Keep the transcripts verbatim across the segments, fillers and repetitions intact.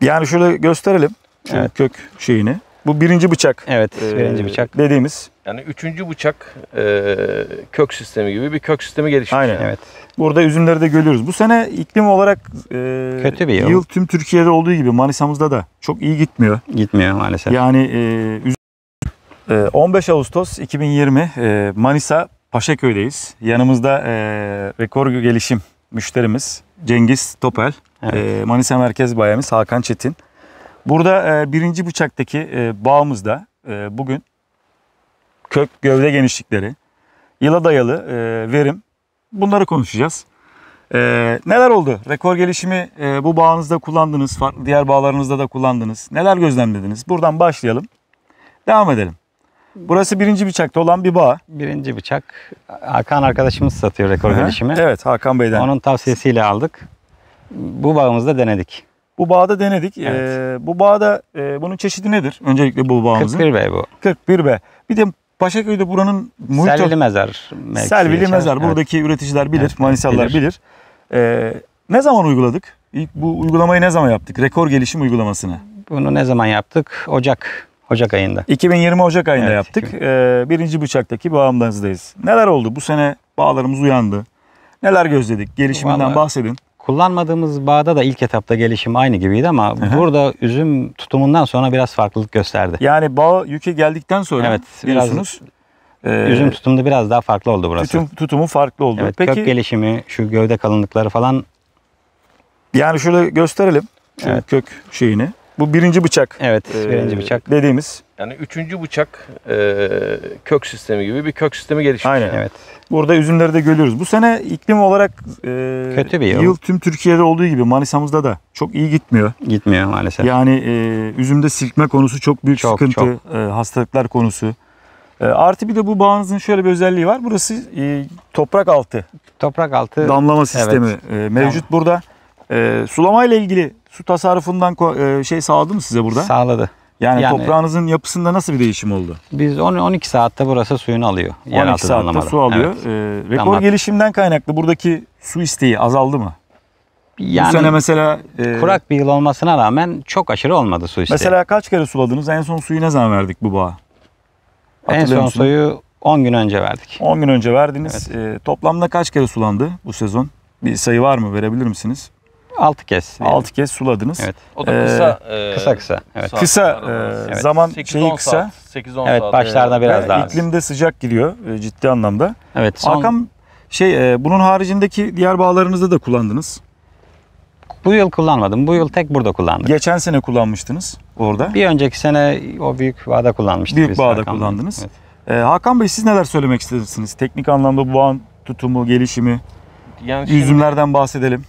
Yani şöyle gösterelim şu evet. kök şeyini. Bu birinci bıçak. Evet, e, birinci bıçak dediğimiz. Yani üçüncü bıçak e, kök sistemi gibi bir kök sistemi gelişmiş. Aynen. Evet. Burada üzümleri de görüyoruz. Bu sene iklim olarak e, kötü bir yıl. Yıl tüm Türkiye'de olduğu gibi Manisa'mızda da çok iyi gitmiyor. Gitmiyor maalesef. Yani e, e, on beş Ağustos iki bin yirmi e, Manisa Paşaköy'deyiz. Yanımızda e, Rekorlu Gelişim müşterimiz Cengiz Topel, evet. e, Manisa Merkez Bayimiz Hakan Çetin. Burada e, birinci bıçaktaki e, bağımızda e, bugün kök gövde genişlikleri, yıla dayalı e, verim, bunları konuşacağız. E, neler oldu? Rekor gelişimi e, bu bağınızda kullandınız, farklı diğer bağlarınızda da kullandınız. Neler gözlemlediniz? Buradan başlayalım, devam edelim. Burası birinci bıçakta olan bir bağ. Birinci bıçak. Hakan arkadaşımız satıyor rekor Hı-hı. gelişimi. Evet, Hakan Bey'den. Onun tavsiyesiyle aldık. Bu bağımızda denedik. Bu bağda denedik. Evet. Ee, bu bağda e, bunun çeşidi nedir? Öncelikle bu bağımızın. kırk bir B bu. kırk bir B. Bir de Paşaköy'de buranın muhito... Selvili Mezar. Selvili için. Mezar. Buradaki evet. üreticiler bilir, evet, Manisalılar bilir. bilir. Ee, ne zaman uyguladık? İlk bu uygulamayı ne zaman yaptık? Rekor gelişim uygulamasını. Bunu ne zaman yaptık? Ocak. Ocak ayında. iki bin yirmi Ocak ayında evet, yaptık. Ee, birinci bıçaktaki bağımızdayız. Neler oldu? Bu sene bağlarımız uyandı. Neler gözledik? Gelişiminden Vallahi... bahsedin. Kullanmadığımız bağda da ilk etapta gelişim aynı gibiydi ama Hı-hı. burada üzüm tutumundan sonra biraz farklılık gösterdi. Yani bağ yüke geldikten sonra evet, biliyorsunuz. Biraz, e, üzüm tutumunda biraz daha farklı oldu burası. Tutum, tutumu farklı oldu. Evet, Peki, kök gelişimi, şu gövde kalınlıkları falan. Yani şöyle gösterelim şu evet. kök şeyini. Bu birinci bıçak. Evet, birinci e, bıçak dediğimiz. Yani üçüncü bıçak e, kök sistemi gibi bir kök sistemi gelişmiş. Aynen. Evet. Burada üzümleri de görüyoruz. Bu sene iklim olarak e, kötü bir yıl. Yıl tüm Türkiye'de olduğu gibi Manisa'mızda da çok iyi gitmiyor. Gitmiyor maalesef. Yani e, üzümde silkme konusu çok büyük çok, sıkıntı. Çok. E, hastalıklar konusu. E, artı bir de bu bağınızın şöyle bir özelliği var. Burası e, toprak altı. Toprak altı. Damlama sistemi evet. e, mevcut tamam. burada. E, sulama ile ilgili su tasarrufundan e, şey sağladı mı size burada? Sağladı. Yani, yani toprağınızın yapısında nasıl bir değişim oldu? Biz on on iki saatte burası suyunu alıyor. on iki saatte anlamadım. su alıyor. Evet. E, rekor Damlat. gelişimden kaynaklı buradaki su isteği azaldı mı? Yani, bu sene mesela... E, kurak bir yıl olmasına rağmen çok aşırı olmadı su isteği. Mesela kaç kere suladınız? En son suyu ne zaman verdik bu bağa? En son musun? suyu on gün önce verdik. on gün önce verdiniz. Evet. E, toplamda kaç kere sulandı bu sezon? Bir sayı var mı? Verebilir misiniz? altı kez. Yani. altı kez suladınız. Evet. O da kısa ee, kısa kısa. Evet. Kısa e, zaman evet. şeyi kısa. sekiz on evet, saat. Başlarda evet. biraz daha. İklimde sıcak giriyor ciddi anlamda. Evet. Son... Hakan şey e, bunun haricindeki diğer bağlarınızda da kullandınız. Bu yıl kullanmadım. Bu yıl tek burada kullandım. Geçen sene kullanmıştınız orada. Bir önceki sene o büyük bağda kullanmıştık. Büyük bağda Hakan kullandınız. Evet. E, Hakan Bey siz neler söylemek istersiniz? Teknik anlamda bu bağın tutumu, gelişimi, yani üzümlerden şimdi... bahsedelim.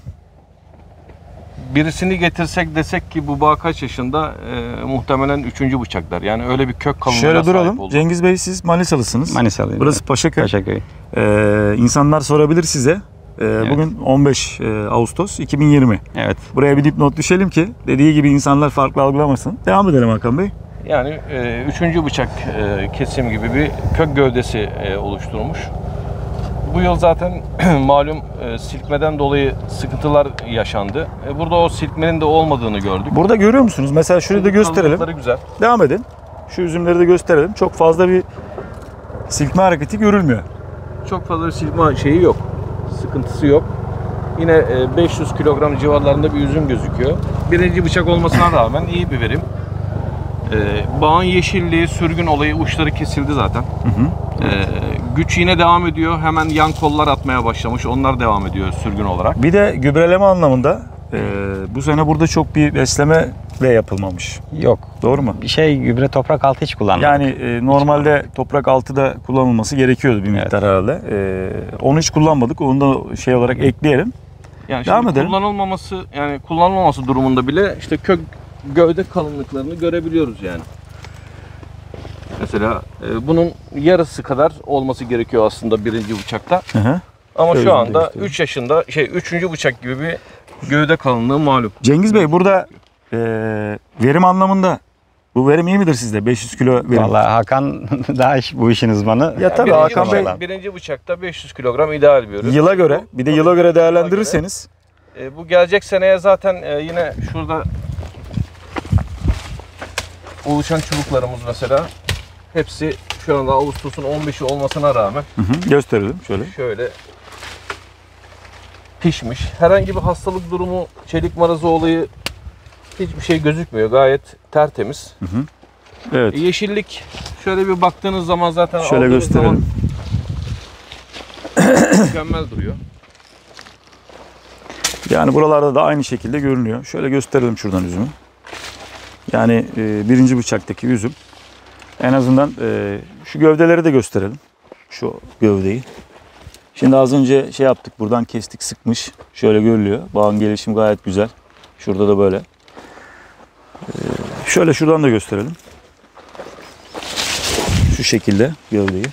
Birisini getirsek desek ki bu bağ kaç yaşında e, muhtemelen üçüncü bıçaklar. Yani öyle bir kök kalınlığına sahip oldu. Şöyle duralım. Cengiz Bey siz Manisalısınız. Manisalıyım. Burası evet. Paşaköy. Paşaköy. Ee, insanlar sorabilir size. Ee, evet. Bugün on beş Ağustos iki bin yirmi. Evet. Buraya bir dipnot düşelim ki dediği gibi insanlar farklı algılamasın. Devam edelim Hakan Bey. Yani e, üçüncü bıçak e, kesim gibi bir kök gövdesi e, oluşturmuş. Bu yıl zaten malum e, silkmeden dolayı sıkıntılar yaşandı. E, burada o silkmenin de olmadığını gördük. Burada görüyor musunuz? Mesela şurayı da gösterelim. Güzel. Devam edin. Şu üzümleri de gösterelim. Çok fazla bir silkme hareketi görülmüyor. Çok fazla bir silkme şeyi yok. Sıkıntısı yok. Yine e, beş yüz kilogram civarlarında bir üzüm gözüküyor. Birinci bıçak olmasına rağmen iyi bir verim. E, bağın yeşilliği, sürgün olayı, uçları kesildi zaten. Hı hı. Evet. E, Güç yine devam ediyor. Hemen yan kollar atmaya başlamış. Onlar devam ediyor sürgün olarak. Bir de gübreleme anlamında e, bu sene burada çok bir besleme de yapılmamış. Yok. Doğru mu? Bir şey gübre toprak altı hiç kullanmadık. Yani e, normalde hiç toprak altı da kullanılması gerekiyordu bir miktar evet. herhalde. E, onu hiç kullanmadık. Onu da şey olarak ekleyelim. Yani devam edelim. Kullanılmaması yani kullanılmaması durumunda bile işte kök gövde kalınlıklarını görebiliyoruz yani. Mesela e, bunun yarısı kadar olması gerekiyor aslında birinci bıçakta. Hı hı. Ama Öyle şu anda üç yaşında şey üçüncü bıçak gibi bir gövde kalınlığı malum. Cengiz Bey burada e, verim anlamında bu verim iyi midir sizde? beş yüz kilo verim. Vallahi Hakan daha iş, bu işin uzmanı. Ya tabii birinci Hakan Bey. Birinci bıçakta beş yüz kilogram ideal bir ürün. Yıla göre bir de yıla göre değerlendirirseniz. E, bu gelecek seneye zaten e, yine şurada oluşan çubuklarımız mesela hepsi şu anda Ağustos'un on beşi olmasına rağmen, hı hı, gösterelim şöyle. Şöyle pişmiş. Herhangi bir hastalık durumu, çelik marazı olayı, hiçbir şey gözükmüyor. Gayet tertemiz. Hı hı. Evet. Yeşillik şöyle bir baktığınız zaman zaten şöyle gösterelim. Mükemmel duruyor. Yani buralarda da aynı şekilde görünüyor. Şöyle gösterelim şuradan üzümü. Yani e, birinci bıçaktaki üzüm. En azından e, şu gövdeleri de gösterelim. Şu gövdeyi. Şimdi az önce şey yaptık, buradan kestik, sıkmış. Şöyle görülüyor. Bağın gelişimi gayet güzel. Şurada da böyle. E, şöyle şuradan da gösterelim. Şu şekilde gövdeyi.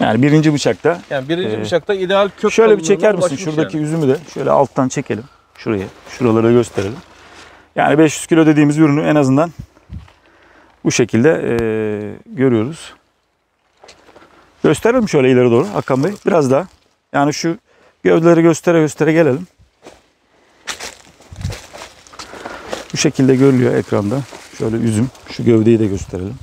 Yani birinci bıçakta. Yani birinci e, bıçakta ideal kök. Şöyle bir çeker misin şuradaki yani üzümü de? Şöyle alttan çekelim. Şuraya. Şuraları gösterelim. Yani beş yüz kilo dediğimiz ürünü en azından bu şekilde e, görüyoruz. Gösterelim şöyle ileri doğru Hakan Bey. Biraz daha. Yani şu gövdeleri göstere göstere gelelim. Bu şekilde görülüyor ekranda. Şöyle üzüm. Şu gövdeyi de gösterelim.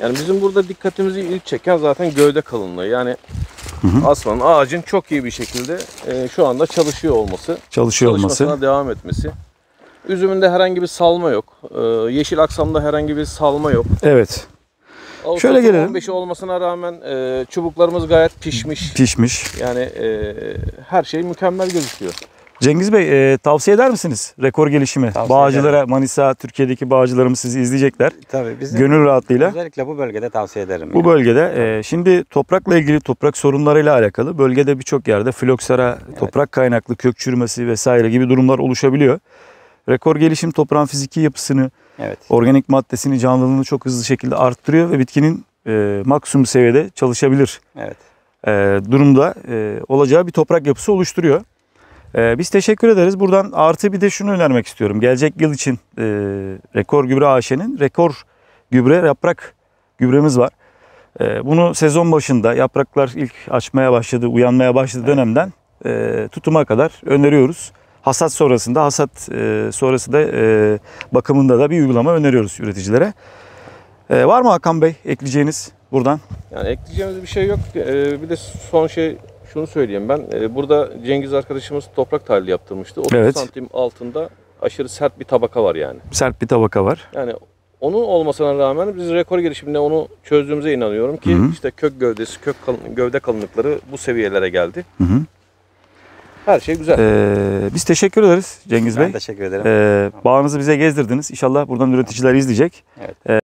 Yani bizim burada dikkatimizi ilk çeken zaten gövde kalınlığı. Yani hı hı. aslanın, ağacın çok iyi bir şekilde e, şu anda çalışıyor olması. Çalışıyor çalışmasına olması. Devam etmesi. Üzümünde herhangi bir salma yok. Ee, yeşil aksamda herhangi bir salma yok. Evet. Ağustos şöyle gelelim. on beşi olmasına rağmen e, çubuklarımız gayet pişmiş. Pişmiş. Yani e, her şey mükemmel gözüküyor. Cengiz Bey, e, tavsiye eder misiniz rekor gelişimi? Tavsiye bağcılara, ederim. Manisa, Türkiye'deki bağcılarımız sizi izleyecekler. Tabii bizim gönül rahatlığıyla. Özellikle bu bölgede tavsiye ederim. Bu yani. bölgede. E, şimdi toprakla ilgili, toprak sorunlarıyla alakalı bölgede birçok yerde filoksera, evet. toprak kaynaklı kök çürümesi vesaire gibi durumlar oluşabiliyor. Rekor gelişim toprağın fiziki yapısını, evet. organik maddesini, canlılığını çok hızlı şekilde arttırıyor ve bitkinin e, maksimum seviyede çalışabilir evet. e, durumda e, olacağı bir toprak yapısı oluşturuyor. E, biz teşekkür ederiz. Buradan artı bir de şunu önermek istiyorum. Gelecek yıl için e, Rekor Gübre A Ş'nin rekor gübre yaprak gübremiz var. E, bunu sezon başında yapraklar ilk açmaya başladı, uyanmaya başladı evet. dönemden e, tutuma kadar öneriyoruz. Hasat sonrasında, hasat e, sonrasında e, bakımında da bir uygulama öneriyoruz üreticilere. E, var mı Hakan Bey ekleyeceğiniz buradan? Yani ekleyeceğimiz bir şey yok. E, bir de son şey şunu söyleyeyim ben. E, burada Cengiz arkadaşımız toprak tahlili yaptırmıştı. otuz evet. santim altında aşırı sert bir tabaka var yani. Sert bir tabaka var. Yani onun olmasına rağmen biz rekor gelişiminde onu çözdüğümüze inanıyorum ki Hı-hı. işte kök gövdesi, kök kalın, gövde kalınlıkları bu seviyelere geldi. Hı-hı. Her şey güzel. Ee, biz teşekkür ederiz Cengiz ben Bey. Ben teşekkür ederim. Ee, bağınızı bize gezdirdiniz. İnşallah buradan üreticiler izleyecek. Evet. Ee,